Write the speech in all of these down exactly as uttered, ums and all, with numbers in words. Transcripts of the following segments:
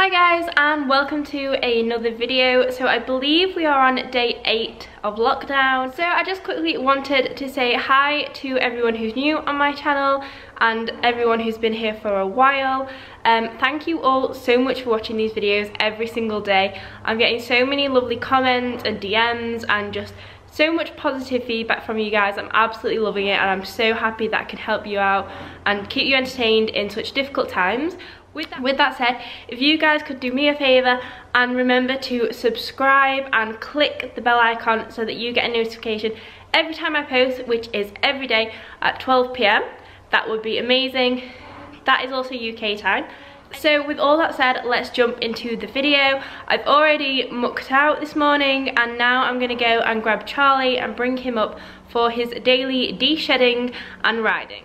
Hi guys, and welcome to another video. So I believe we are on day eight of lockdown. So I just quickly wanted to say hi to everyone who's new on my channel and everyone who's been here for a while. Um, thank you all so much for watching these videos every single day. I'm getting so many lovely comments and D Ms and just so much positive feedback from you guys. I'm absolutely loving it, and I'm so happy that I can help you out and keep you entertained in such difficult times. With that, with that said, if you guys could do me a favour and remember to subscribe and click the bell icon so that you get a notification every time I post, which is every day at twelve p m, that would be amazing. That is also U K time. So with all that said, let's jump into the video. I've already mucked out this morning, and now I'm going to go and grab Charlie and bring him up for his daily de-shedding and riding.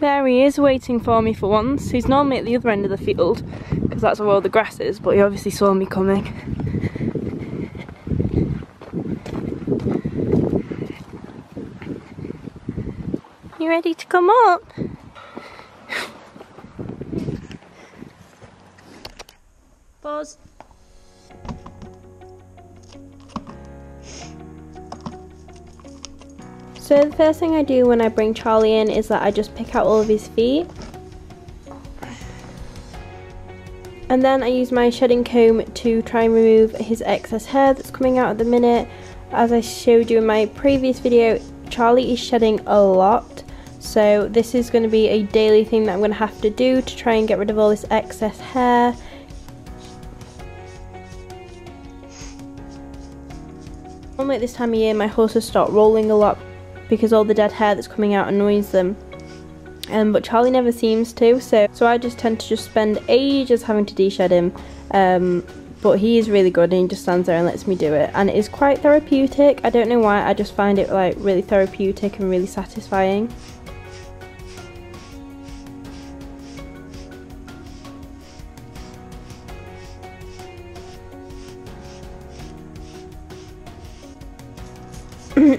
There he is, waiting for me for once. He's normally at the other end of the field because that's where all the grass is, but he obviously saw me coming. You ready to come up? Buzz. So the first thing I do when I bring Charlie in is that I just pick out all of his feet. And then I use my shedding comb to try and remove his excess hair that's coming out at the minute. As I showed you in my previous video, Charlie is shedding a lot. So this is going to be a daily thing that I'm going to have to do to try and get rid of all this excess hair. Normally at this time of year my horses start rolling a lot, because all the dead hair that's coming out annoys them, um, but Charlie never seems to, so so I just tend to just spend ages having to de-shed him, um, but he is really good and he just stands there and lets me do it, and it is quite therapeutic. I don't know why, I just find it like really therapeutic and really satisfying.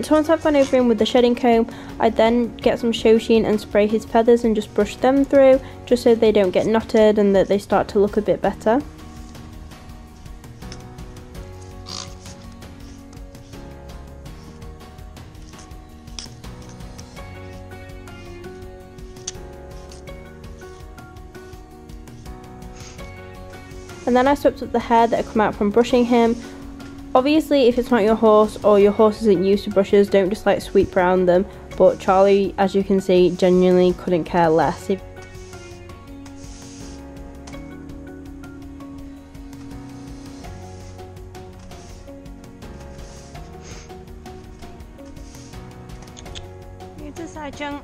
So once I've gone over him with the shedding comb, I then get some Show Sheen and spray his feathers and just brush them through, just so they don't get knotted and that they start to look a bit better. And then I swept up the hair that had come out from brushing him. Obviously, if it's not your horse or your horse isn't used to brushes, don't just like sweep around them, but Charlie, as you can see, genuinely couldn't care less. If you decide junk.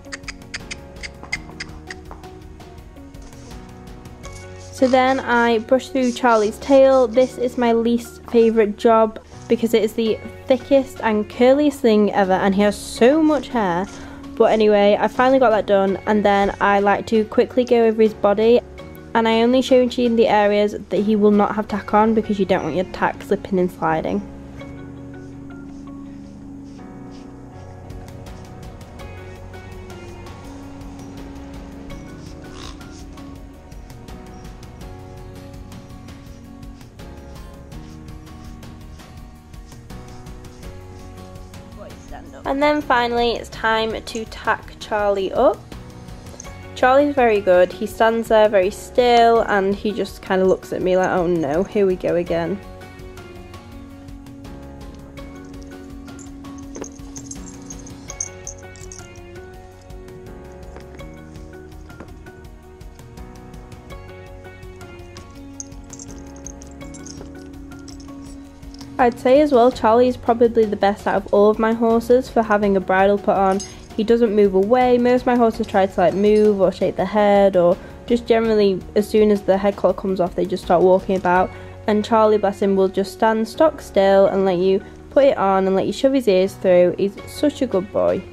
So then I brush through Charlie's tail. This is my least favourite job because it is the thickest and curliest thing ever, and he has so much hair. But anyway, I finally got that done, and then I like to quickly go over his body, and I only show Sheen the areas that he will not have tack on because you don't want your tack slipping and sliding. And then finally it's time to tack Charlie up. Charlie's very good, he stands there very still and he just kind of looks at me like, oh no, here we go again. I'd say as well, Charlie is probably the best out of all of my horses for having a bridle put on. He doesn't move away. Most of my horses try to like move or shake their head, or just generally as soon as the head collar comes off they just start walking about, and Charlie, bless him, will just stand stock still and let you put it on and let you shove his ears through. He's such a good boy.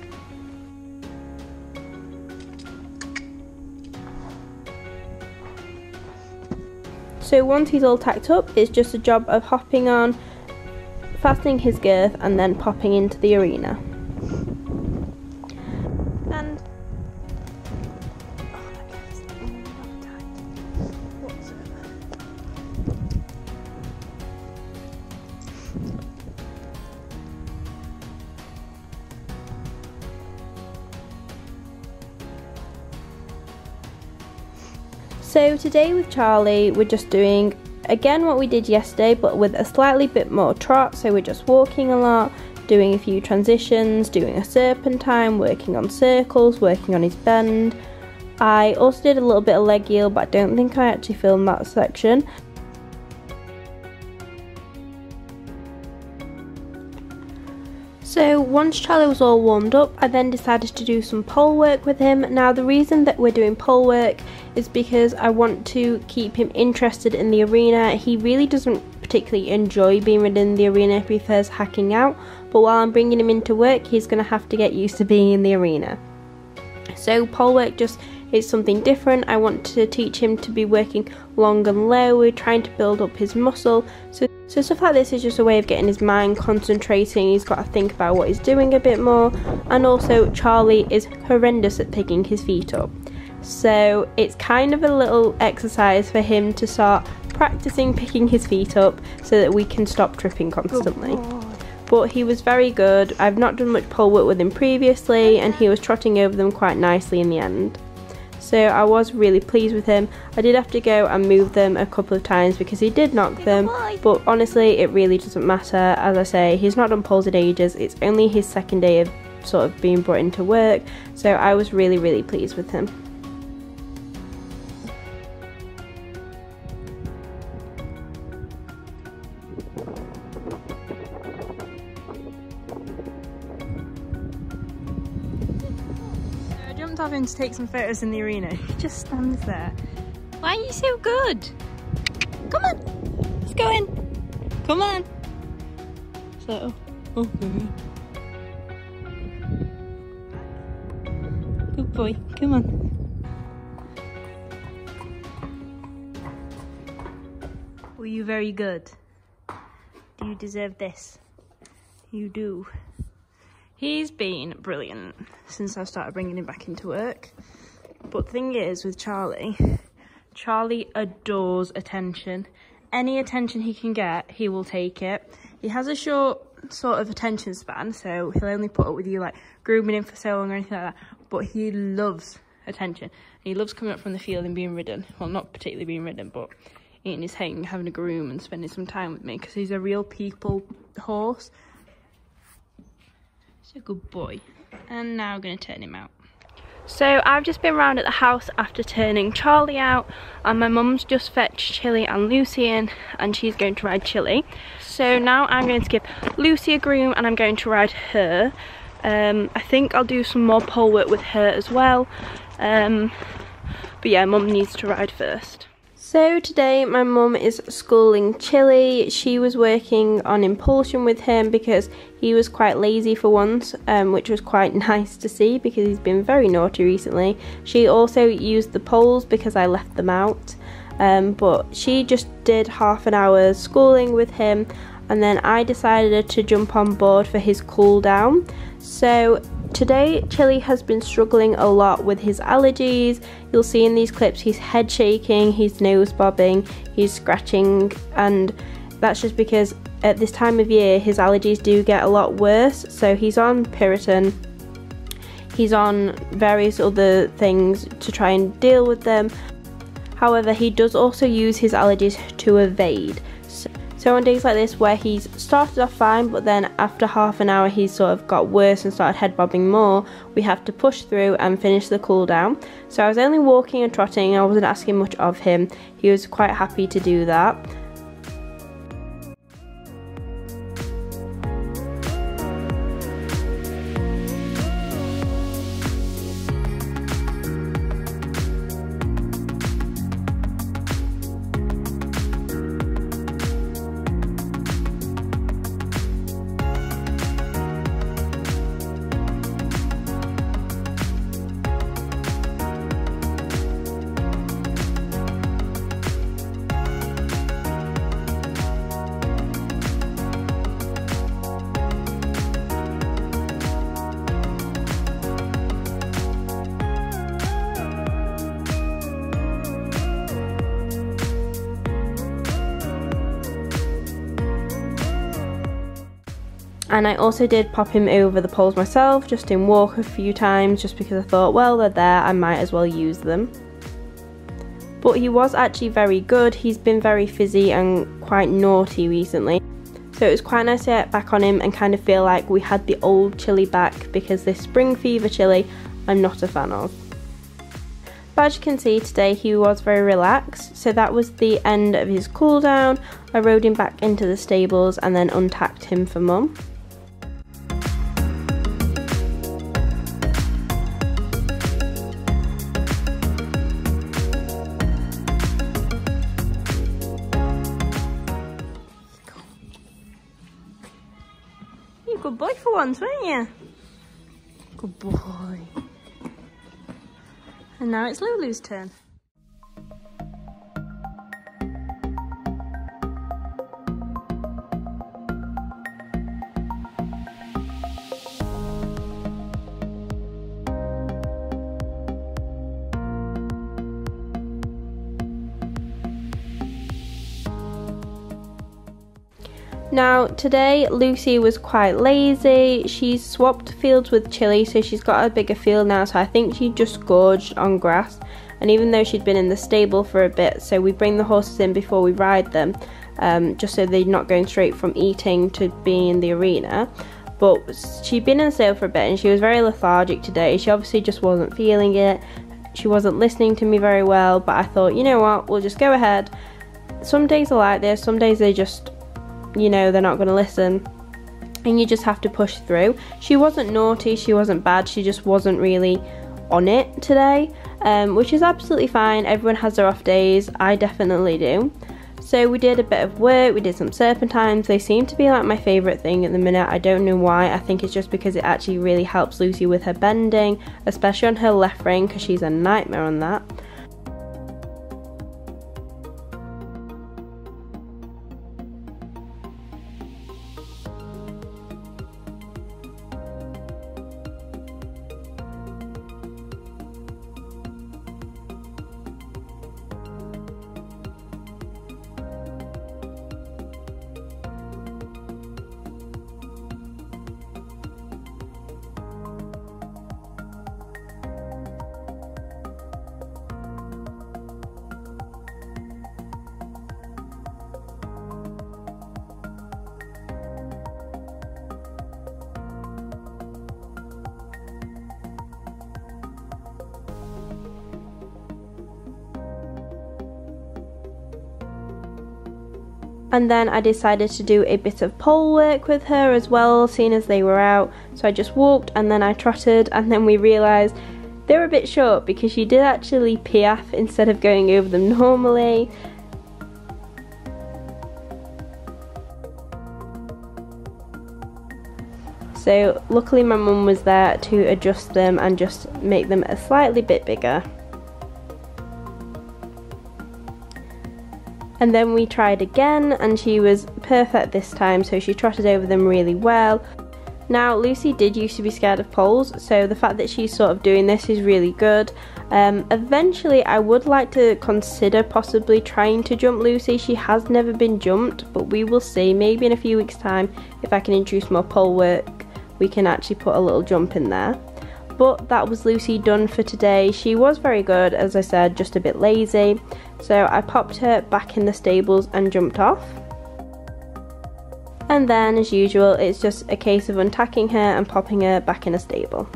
So once he's all tacked up, it's just a job of hopping on, fastening his girth and then popping into the arena. And So today with Charlie we're just doing again what we did yesterday, but with a slightly bit more trot. So we're just walking a lot, doing a few transitions, doing a serpentine, working on circles, working on his bend. I also did a little bit of leg heel, but I don't think I actually filmed that section. So once Charlie was all warmed up, I then decided to do some pole work with him. Now the reason that we're doing pole work is because I want to keep him interested in the arena. He really doesn't particularly enjoy being within the arena, if he prefers hacking out, but while I'm bringing him into work, he's going to have to get used to being in the arena. So pole work just is something different. I want to teach him to be working long and low. We're trying to build up his muscle. So So stuff like this is just a way of getting his mind concentrating. He's got to think about what he's doing a bit more. And also Charlie is horrendous at picking his feet up. So it's kind of a little exercise for him to start practicing picking his feet up so that we can stop tripping constantly. But he was very good. I've not done much pole work with him previously and he was trotting over them quite nicely in the end. So I was really pleased with him. I did have to go and move them a couple of times because he did knock them, but honestly it really doesn't matter. As I say, he's not done poles in ages. It's only his second day of sort of being brought into work, so I was really really pleased with him. Having to take some photos in the arena. He just stands there. Why are you so good? Come on, let's go in. Come on. So, oh baby. Good boy, come on. Were you very good? Do you deserve this? You do. He's been brilliant since I started bringing him back into work. But the thing is with Charlie, Charlie adores attention. Any attention he can get, he will take it. He has a short sort of attention span, so he'll only put up with you like grooming him for so long or anything like that. But he loves attention. And he loves coming up from the field and being ridden. Well, not particularly being ridden, but eating his hay and having a groom and spending some time with me because he's a real people horse. He's a good boy. And now I'm going to turn him out. So I've just been round at the house after turning Charlie out, and my mum's just fetched Chilli and Lucy in, and she's going to ride Chilli. So now I'm going to give Lucy a groom and I'm going to ride her. Um, I think I'll do some more pole work with her as well. Um, but yeah, mum needs to ride first. So today my mum is schooling Chilli. She was working on impulsion with him because he was quite lazy for once, um, which was quite nice to see because he's been very naughty recently. She also used the poles because I left them out, um, but she just did half an hour's schooling with him and then I decided to jump on board for his cool down. So today Chilli has been struggling a lot with his allergies. You'll see in these clips he's head shaking, he's nose bobbing, he's scratching, and that's just because at this time of year his allergies do get a lot worse. So he's on Puritan, he's on various other things to try and deal with them. However, he does also use his allergies to evade. So on days like this where he's started off fine, but then after half an hour he's sort of got worse and started head bobbing more, we have to push through and finish the cool down. So I was only walking and trotting, I wasn't asking much of him. He was quite happy to do that. And I also did pop him over the poles myself, just in walk a few times, just because I thought, well, they're there, I might as well use them. But he was actually very good. He's been very fizzy and quite naughty recently. So it was quite nice to get back on him and kind of feel like we had the old Chilli back, because this spring fever Chilli I'm not a fan of. But as you can see, today he was very relaxed, so that was the end of his cool down. I rode him back into the stables and then untacked him for mum. You're a good boy for once, weren't you? Good boy. And now it's Lulu's turn. Now today Lucy was quite lazy. She's swapped fields with Chilli, so she's got a bigger field now, so I think she just gorged on grass. And even though she'd been in the stable for a bit, so we bring the horses in before we ride them, um, just so they're not going straight from eating to being in the arena. But she'd been in the stable for a bit and she was very lethargic today. She obviously just wasn't feeling it. She wasn't listening to me very well, but I thought, you know what, we'll just go ahead. Some days are like this, some days they just, you know, they're not going to listen and you just have to push through. She wasn't naughty, she wasn't bad, she just wasn't really on it today, um, which is absolutely fine. Everyone has their off days, I definitely do. So we did a bit of work, we did some serpentines. They seem to be like my favourite thing at the minute, I don't know why. I think it's just because it actually really helps Lucy with her bending, especially on her left rein, because she's a nightmare on that. And then I decided to do a bit of pole work with her as well, seeing as they were out. So I just walked and then I trotted, and then we realised they were a bit short because she did actually piaffe instead of going over them normally. So luckily my mum was there to adjust them and just make them a slightly bit bigger. And then we tried again and she was perfect this time, so she trotted over them really well. Now Lucy did used to be scared of poles, so the fact that she's sort of doing this is really good. Um, eventually I would like to consider possibly trying to jump Lucy. She has never been jumped, but we will see. Maybe in a few weeks time, if I can introduce more pole work, we can actually put a little jump in there. But that was Lucy done for today. She was very good, as I said, just a bit lazy. So I popped her back in the stables and jumped off. And then, as usual, it's just a case of untacking her and popping her back in a stable.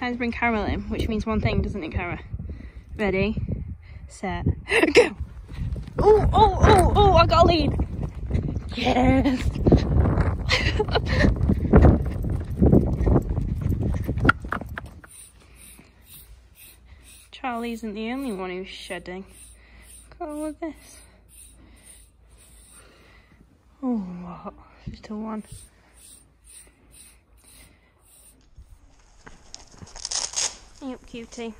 Time to bring Caramel in, which means one thing, doesn't it, Cara? Ready, set, go! Oh, oh, oh, oh, I got a lead! Yes! Charlie isn't the only one who's shedding. Look at all of this. Oh, she's still one. Yep, cutie.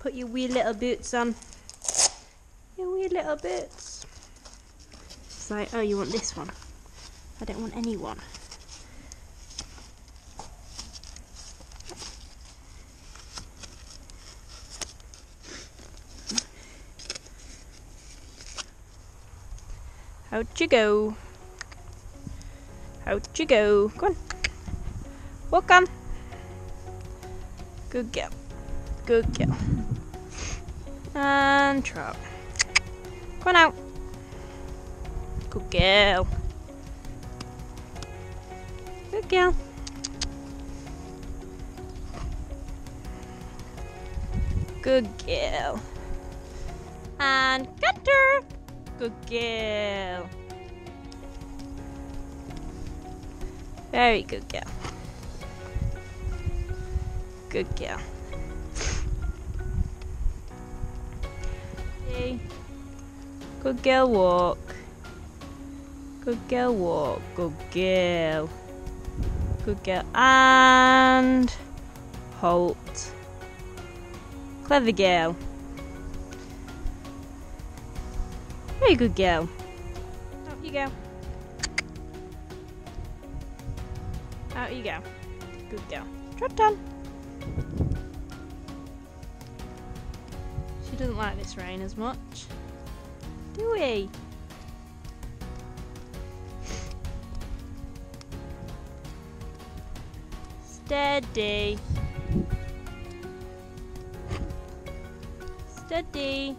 Put your wee little boots on. Your wee little boots. It's like, oh, you want this one? I don't want any one. Out you go. Out you go. Go on. Walk on. Good girl. Good girl. And trot. Go on out. Good girl. Good girl. Good girl. And get her. Good girl. Very good girl. Good girl. Good girl walk. Good girl walk. Good girl. Good girl. And halt. Clever girl. Very good girl. Out you go. Out you go. Good girl. Trot on. She doesn't like this rain as much. Do we? Steady. Steady.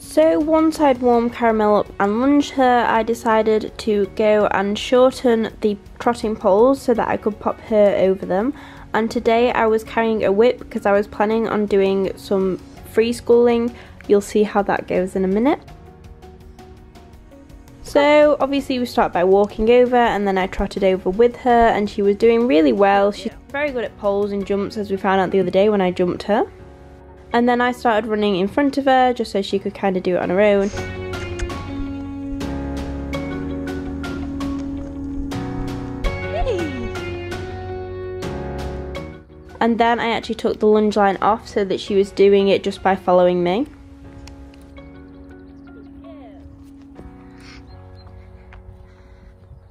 So once I'd warmed Caramel up and lunged her, I decided to go and shorten the trotting poles so that I could pop her over them. And today I was carrying a whip because I was planning on doing some free schooling. You'll see how that goes in a minute. So obviously we start by walking over, and then I trotted over with her, and she was doing really well. She's very good at poles and jumps, as we found out the other day when I jumped her. And then I started running in front of her just so she could kind of do it on her own. Hey. And then I actually took the lunge line off so that she was doing it just by following me.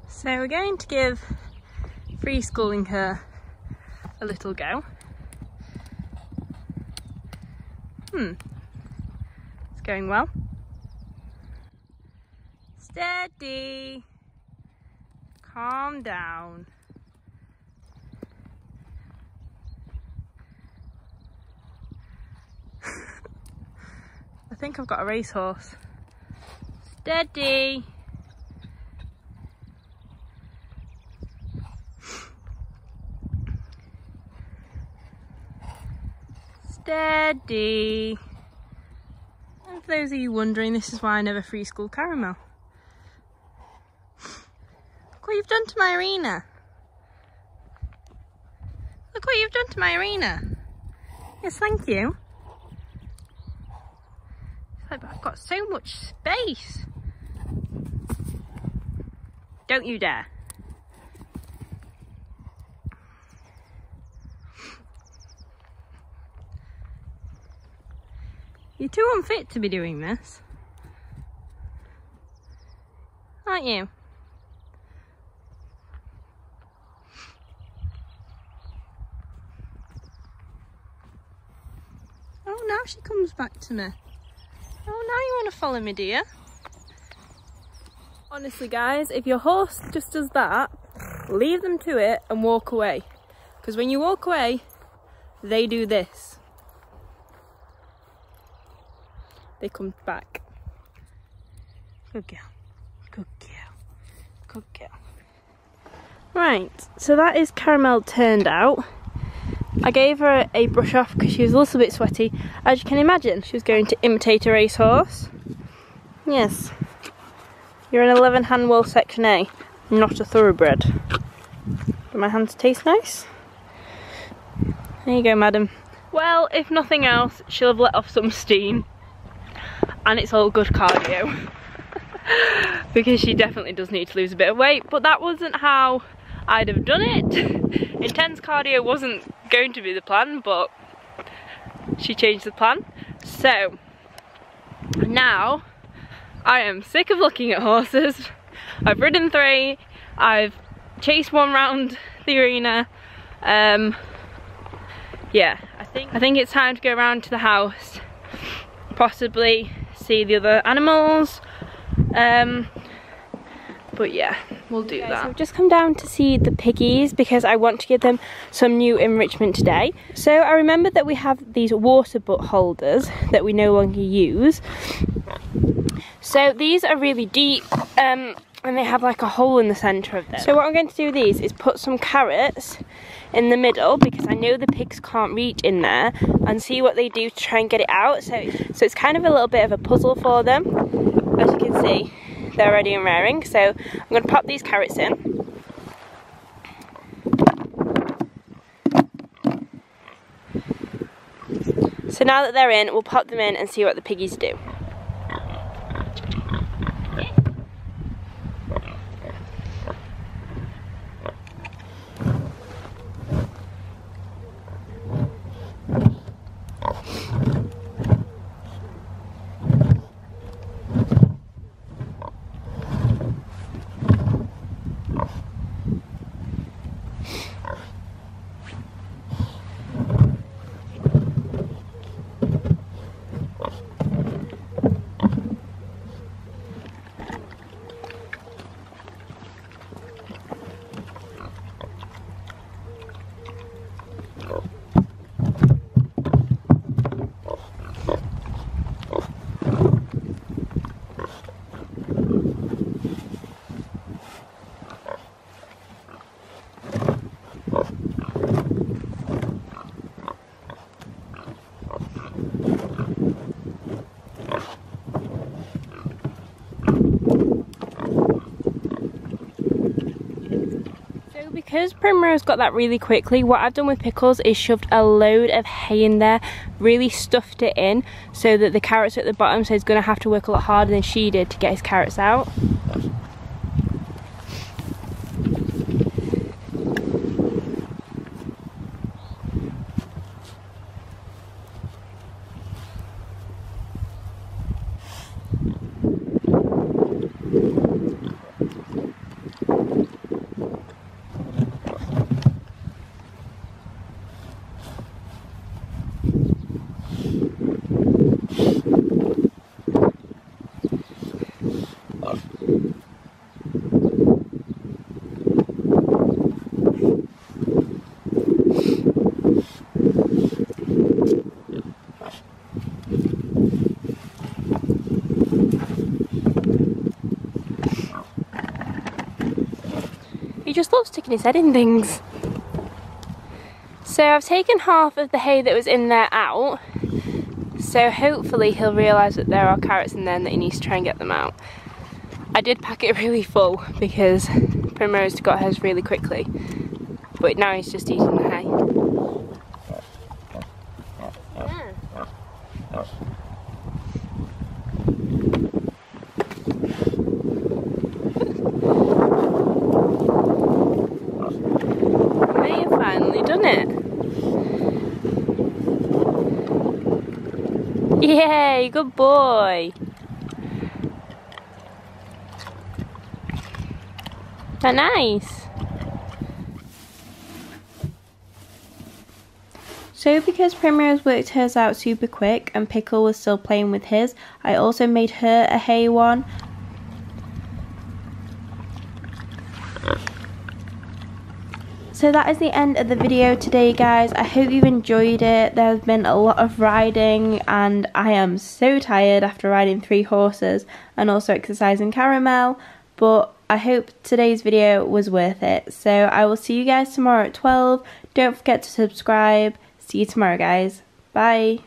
So we're going to give free schooling her a little go. Hmm, it's going well. Steady. Calm down. I think I've got a racehorse. Steady. Steady. And for those of you wondering, this is why I never free school Caramel. Look what you've done to my arena. Look what you've done to my arena. Yes, thank you. It's like, but I've got so much space. Don't you dare. You're too unfit to be doing this, aren't you? Oh, now she comes back to me. Oh, now you want to follow me, dear? Honestly, guys, if your horse just does that, leave them to it and walk away. Because when you walk away, they do this. They come back. Good girl. Good girl. Good girl. Right, so that is Caramel turned out. I gave her a brush off because she was a little bit sweaty. As you can imagine, she was going to imitate a racehorse. Yes. You're an eleven handwell section A, not a thoroughbred. Do my hands taste nice? There you go, madam. Well, if nothing else, she'll have let off some steam. And it's all good cardio because she definitely does need to lose a bit of weight, but that wasn't how I'd have done it. Intense cardio wasn't going to be the plan, but she changed the plan. So now I am sick of looking at horses. I've ridden three, I've chased one round the arena. Um, yeah, I think, I think it's time to go round to the house possibly see the other animals. Um, but yeah, we'll do okay, that. So I've just come down to see the piggies because I want to give them some new enrichment today. So I remembered that we have these water butt holders that we no longer use. So these are really deep, um, and they have like a hole in the centre of them. So what I'm going to do with these is put some carrots in the middle because I know the pigs can't reach in there, and see what they do to try and get it out. So, so it's kind of a little bit of a puzzle for them. As you can see, they're ready and raring. So I'm going to pop these carrots in. So now that they're in, we'll pop them in and see what the piggies do. Because Primrose got that really quickly, what I've done with Pickles is shoved a load of hay in there, really stuffed it in so that the carrots are at the bottom, so he's going to have to work a lot harder than she did to get his carrots out. Just loves sticking his head in things. So I've taken half of the hay that was in there out, so hopefully he'll realise that there are carrots in there and that he needs to try and get them out. I did pack it really full because Primrose got hers really quickly, but now he's just eating the hay. Yay, good boy. They're nice. So because Primrose worked hers out super quick and Pickle was still playing with his, I also made her a hay one. So that is the end of the video today, guys. I hope you've enjoyed it. There's been a lot of riding and I am so tired after riding three horses and also exercising Caramel, but I hope today's video was worth it. So I will see you guys tomorrow at twelve. Don't forget to subscribe. See you tomorrow, guys. Bye.